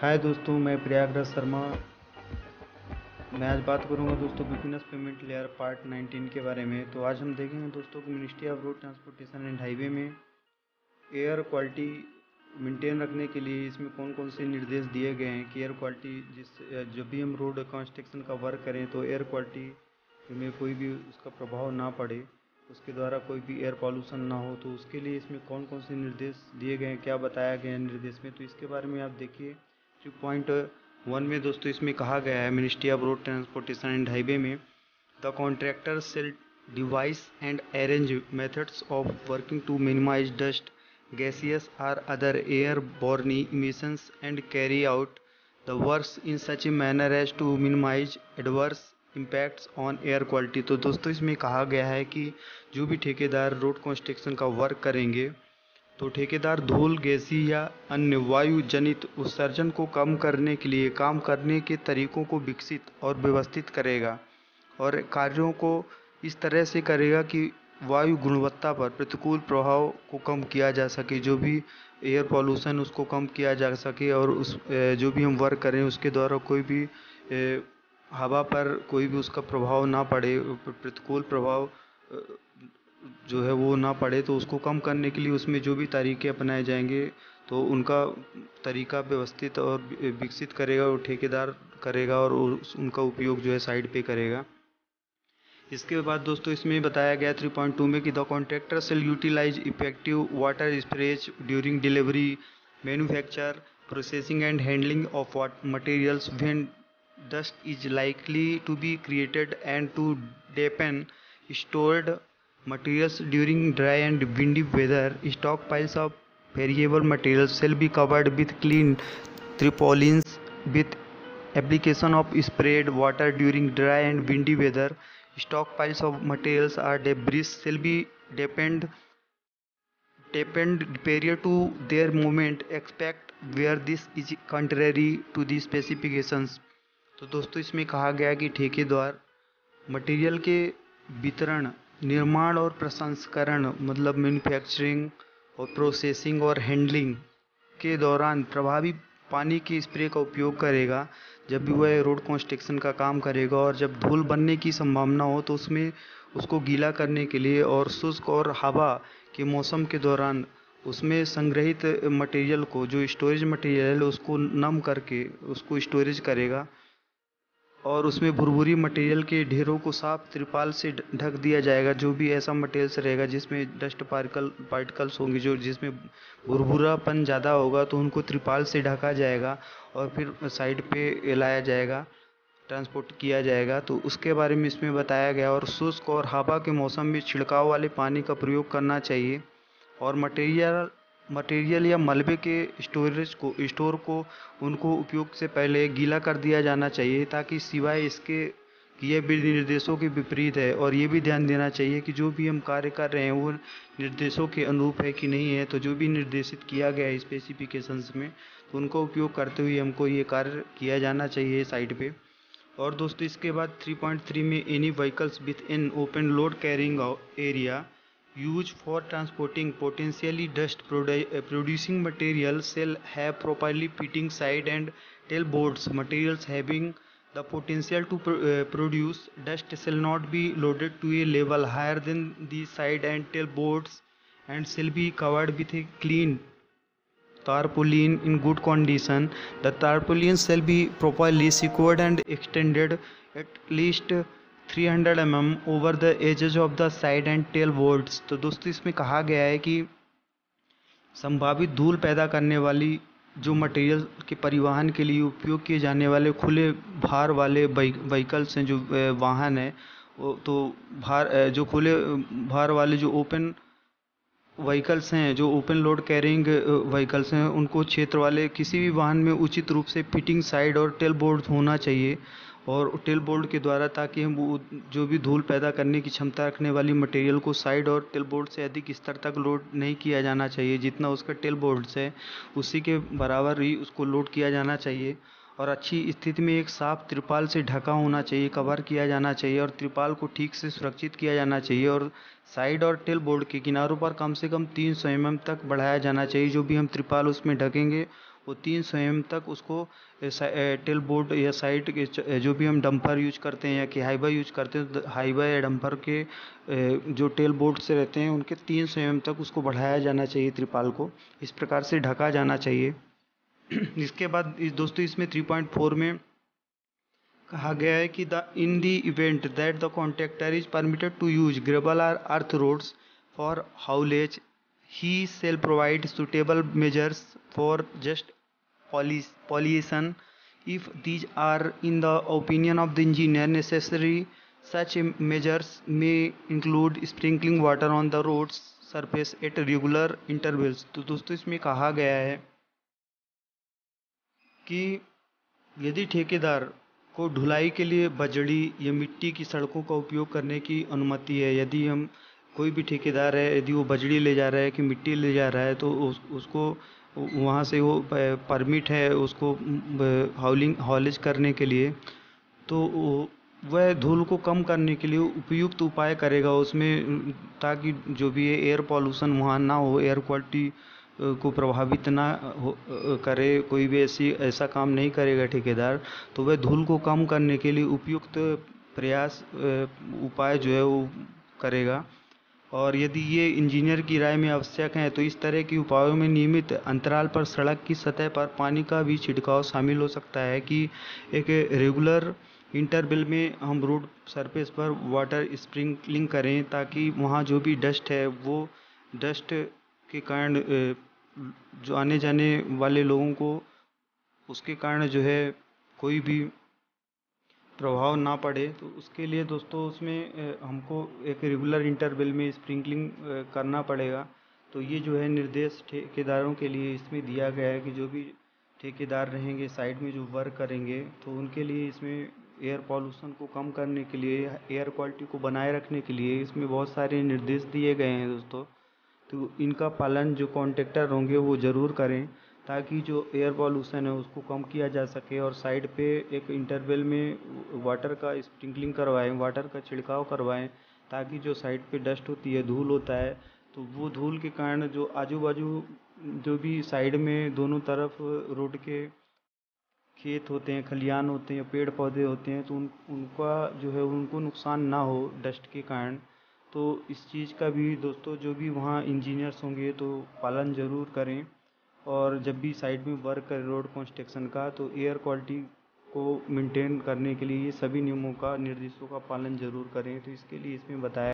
हाय दोस्तों, मैं प्रयागराज शर्मा। मैं आज बात करूंगा दोस्तों बिटुमिनस पेवमेंट लेयर पार्ट 19 के बारे में। तो आज हम देखेंगे दोस्तों कि ministry of road transportation and highway में एयर क्वालिटी मेंटेन रखने के लिए इसमें कौन कौन से निर्देश दिए गए हैं कि एयर क्वालिटी जब भी हम रोड कंस्ट्रक्शन का वर्क करें तो एयर क्वालिटी में कोई भी उसका प्रभाव ना पड़े, उसके द्वारा कोई भी एयर पॉल्यूशन ना हो, तो उसके लिए इसमें कौन कौन से निर्देश दिए गए हैं, क्या बताया गया है निर्देश में, तो इसके बारे में आप देखिए। जो पॉइंट 1 में दोस्तों इसमें कहा गया है ministry of road transportation and highway में the contractor shall devise and arrange methods of working to minimise dust gaseous or other airborne emissions and carry out the works in such a manner as to minimise adverse impacts on air quality. तो दोस्तों इसमें कहा गया है कि जो भी ठेकेदार रोड कंस्ट्रक्शन का वर्क करेंगे तो ठेकेदार धूल, गैसीय या अन्य वायु जनित उत्सर्जन को कम करने के लिए काम करने के तरीकों को विकसित और व्यवस्थित करेगा और कार्यों को इस तरह से करेगा कि वायु गुणवत्ता पर प्रतिकूल प्रभाव को कम किया जा सके, जो भी एयर पॉल्यूशन उसको कम किया जा सके और उस जो भी हम वर्क करें उसके द्वारा कोई भी हवा पर कोई भी उसका प्रभाव ना पड़े, प्रतिकूल प्रभाव जो है वो ना पड़े, तो उसको कम करने के लिए उसमें जो भी तरीके अपनाए जाएंगे तो उनका तरीका व्यवस्थित और विकसित करेगा और ठेकेदार करेगा और उनका उपयोग जो है साइड पे करेगा। इसके बाद दोस्तों इसमें बताया गया 3.2 में कि the contractor shall utilise effective water sprays during delivery, manufacture, processing and handling of materials when dust is likely to be created and to dampen stored materials during dry and windy weather. Stockpiles of variable materials shall be covered with clean tarpaulins with application of sprayed water during dry and windy weather. Stockpiles of materials or debris shall be depend prior to their movement except where this is contrary to the specifications. तो दोस्तों इसमें कहा गया कि ठेकेदार material के वितरण, निर्माण और प्रसंस्करण मतलब मैन्युफैक्चरिंग और प्रोसेसिंग और हैंडलिंग के दौरान प्रभावी पानी की स्प्रे का उपयोग करेगा जब भी वह रोड कंस्ट्रक्शन का काम करेगा, और जब धूल बनने की संभावना हो तो उसमें उसको गीला करने के लिए और शुष्क और हवा के मौसम के दौरान उसमें संग्रहित मटेरियल को, जो स्टोरेज मटेरियल है, उसको नम करके उसको स्टोरेज करेगा और उसमें भुरभुरी मटेरियल के ढेरों को साफ त्रिपाल से ढक दिया जाएगा। जो भी ऐसा मटेरियल्स रहेगा जिसमें डस्ट पार्टिकल्स होंगे, जो जिसमें भुरभुरापन ज़्यादा होगा, तो उनको त्रिपाल से ढका जाएगा और फिर साइड पे लाया जाएगा, ट्रांसपोर्ट किया जाएगा, तो उसके बारे में इसमें बताया गया। और शुष्क और हवा के मौसम में छिड़काव वाले पानी का प्रयोग करना चाहिए और मटेरियल या मलबे के स्टोर को उनको उपयोग से पहले गीला कर दिया जाना चाहिए, ताकि सिवाय इसके कि यह निर्देशों के विपरीत है। और ये भी ध्यान देना चाहिए कि जो भी हम कार्य कर रहे हैं वो निर्देशों के अनुरूप है कि नहीं है, तो जो भी निर्देशित किया गया है स्पेसिफिकेशंस में तो उनका उपयोग करते हुए हमको ये कार्य किया जाना चाहिए साइड पर। और दोस्तों इसके बाद 3.3 में any vehicles with an open load carrying area used for transporting potentially dust producing materials shall have properly fitting side and tail boards. Materials having the potential to produce dust shall not be loaded to a level higher than the side and tail boards and shall be covered with a clean tarpaulin in good condition. The tarpaulin shall be properly secured and extended at least 300 mm over the edges of the side and tail boards. तो दोस्तों इसमें कहा गया है कि संभावित धूल पैदा करने वाली जो मटेरियल के परिवहन के लिए उपयोग किए जाने वाले खुले भार वाले व्हीकल्स हैं, जो वाहन है, तो जो खुले भार वाले जो ओपन व्हीकल्स हैं, जो ओपन लोड कैरिंग व्हीकल्स हैं, उनको क्षेत्र वाले किसी भी वाहन में उचित रूप से फिटिंग साइड और टेल बोर्ड होना चाहिए और टेल बोर्ड के द्वारा, ताकि हम वो जो भी धूल पैदा करने की क्षमता रखने वाली मटेरियल को साइड और टेल बोर्ड से अधिक स्तर तक लोड नहीं किया जाना चाहिए, जितना उसका टेल बोर्ड है उसी के बराबर ही उसको लोड किया जाना चाहिए। और अच्छी स्थिति में एक साफ त्रिपाल से ढका होना चाहिए, कवर किया जाना चाहिए और त्रिपाल को ठीक से सुरक्षित किया जाना चाहिए और साइड और टेल बोर्ड के किनारों पर कम से कम 300 mm तक बढ़ाया जाना चाहिए। जो भी हम त्रिपाल उसमें ढकेंगे वो 3 mm तक उसको टेल बोर्ड या साइड के जो भी हम डंपर यूज करते हैं या कि हाईवा यूज करते हैं तो हाईवा या डंपर के जो टेल बोर्ड से रहते हैं उनके 3 mm तक उसको बढ़ाया जाना चाहिए, त्रिपाल को इस प्रकार से ढका जाना चाहिए। इसके बाद दोस्तों इसमें 3.4 में कहा गया है कि in the event that the contractor is permitted to use gravel or earth roads for haulage he shall provide suitable measures for dust pollution if these are in the opinion of the engineer necessary. Such measures में include sprinkling water on the roads surface at regular intervals. तो दोस्तों इसमें कहा गया है कि यदि ठेकेदार को ढुलाई के लिए बजड़ी या मिट्टी की सड़कों का उपयोग करने की अनुमति है, यदि हम कोई भी ठेकेदार है यदि वो बजड़ी ले जा रहा है कि मिट्टी ले जा रहा है तो उसको वहाँ से वो परमिट है उसको हॉलेज करने के लिए, तो वह धूल को कम करने के लिए उपयुक्त उपाय करेगा उसमें, ताकि जो भी एयर पॉल्यूशन वहाँ ना हो, एयर क्वालिटी को प्रभावित ना करे, कोई भी ऐसा काम नहीं करेगा ठेकेदार, तो वह धूल को कम करने के लिए उपयुक्त प्रयास उपाय जो है वो करेगा। और यदि ये इंजीनियर की राय में आवश्यक है तो इस तरह के उपायों में नियमित अंतराल पर सड़क की सतह पर पानी का भी छिड़काव शामिल हो सकता है कि एक रेगुलर इंटरवल में हम रोड सरफेस पर वाटर स्प्रिंकलिंग करें ताकि वहाँ जो भी डस्ट है वो डस्ट के कारण जो आने जाने वाले लोगों को उसके कारण जो है कोई भी प्रभाव ना पड़े। तो उसके लिए दोस्तों उसमें हमको एक रेगुलर इंटरवल में स्प्रिंकलिंग करना पड़ेगा। तो ये जो है निर्देश ठेकेदारों के लिए इसमें दिया गया है कि जो भी ठेकेदार रहेंगे साइड में जो वर्क करेंगे तो उनके लिए इसमें एयर पॉल्यूशन को कम करने के लिए, एयर क्वालिटी को बनाए रखने के लिए इसमें बहुत सारे निर्देश दिए गए हैं दोस्तों। तो इनका पालन जो कॉन्ट्रैक्टर होंगे वो ज़रूर करें ताकि जो एयर पॉल्यूशन है उसको कम किया जा सके, और साइड पे एक इंटरवल में वाटर का स्प्रिंकलिंग करवाएं, वाटर का छिड़काव करवाएं ताकि जो साइड पे डस्ट होती है, धूल होता है, तो वो धूल के कारण जो आजू बाजू जो भी साइड में दोनों तरफ रोड के खेत होते हैं, खलिहान होते हैं, पेड़ पौधे होते हैं, तो उनका जो है उनको नुकसान ना हो डस्ट के कारण। तो इस चीज़ का भी दोस्तों जो भी वहाँ इंजीनियर्स होंगे तो पालन ज़रूर करें, और जब भी साइड में वर्क करें रोड कंस्ट्रक्शन का तो एयर क्वालिटी को मेंटेन करने के लिए ये सभी नियमों का निर्देशों का पालन ज़रूर करें। तो इसके लिए इसमें बताया